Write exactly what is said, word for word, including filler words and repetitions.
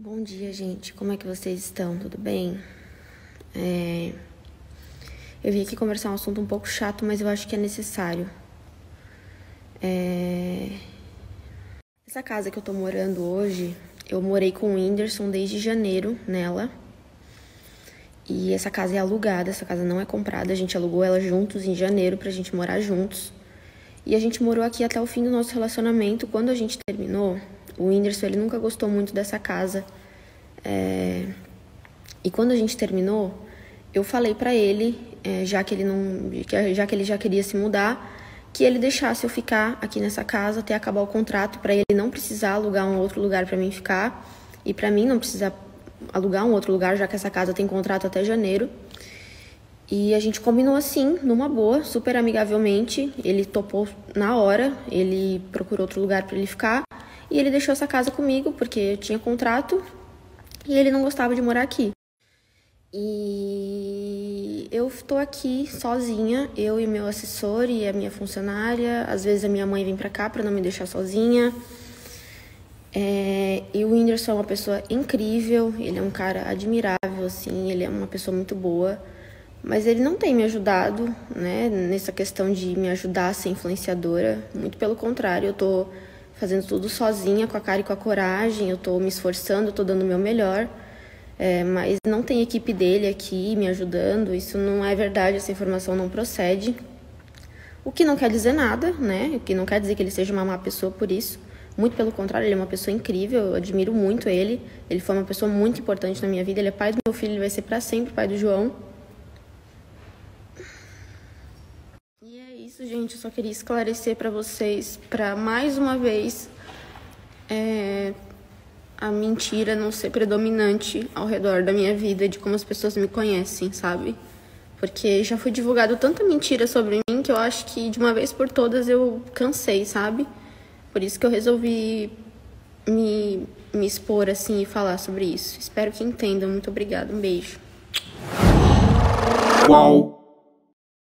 Bom dia, gente. Como é que vocês estão? Tudo bem? É... Eu vim aqui conversar um assunto um pouco chato, mas eu acho que é necessário. É... Essa casa que eu tô morando hoje, eu morei com o Whindersson desde janeiro nela. E essa casa é alugada, essa casa não é comprada. A gente alugou ela juntos em janeiro pra gente morar juntos. E a gente morou aqui até o fim do nosso relacionamento. Quando a gente terminou... O Whindersson, ele nunca gostou muito dessa casa. É... E quando a gente terminou, eu falei pra ele, é, já, que ele não, já que ele já queria se mudar, que ele deixasse eu ficar aqui nessa casa até acabar o contrato, pra ele não precisar alugar um outro lugar pra mim ficar, e pra mim não precisar alugar um outro lugar, já que essa casa tem contrato até janeiro. E a gente combinou assim, numa boa, super amigavelmente. Ele topou na hora, ele procurou outro lugar pra ele ficar. E ele deixou essa casa comigo, porque eu tinha contrato e ele não gostava de morar aqui. E eu tô aqui sozinha, eu e meu assessor e a minha funcionária. Às vezes a minha mãe vem pra cá pra não me deixar sozinha. É... E o Whindersson é uma pessoa incrível, ele é um cara admirável, assim, ele é uma pessoa muito boa. Mas ele não tem me ajudado, né, nessa questão de me ajudar a ser influenciadora. Muito pelo contrário, eu tô... fazendo tudo sozinha, com a cara e com a coragem. Eu tô me esforçando, eu tô dando o meu melhor, é, mas não tem equipe dele aqui me ajudando, isso não é verdade, essa informação não procede. O que não quer dizer nada, né? O que não quer dizer que ele seja uma má pessoa por isso. Muito pelo contrário, ele é uma pessoa incrível, eu admiro muito ele. Ele foi uma pessoa muito importante na minha vida, ele é pai do meu filho, ele vai ser pra sempre pai do João. E é isso, gente, eu só queria esclarecer pra vocês, pra mais uma vez, é, a mentira não ser predominante ao redor da minha vida, de como as pessoas me conhecem, sabe? Porque já foi divulgado tanta mentira sobre mim que eu acho que de uma vez por todas eu cansei, sabe? Por isso que eu resolvi me, me expor assim e falar sobre isso. Espero que entendam. Muito obrigada, um beijo. Uau!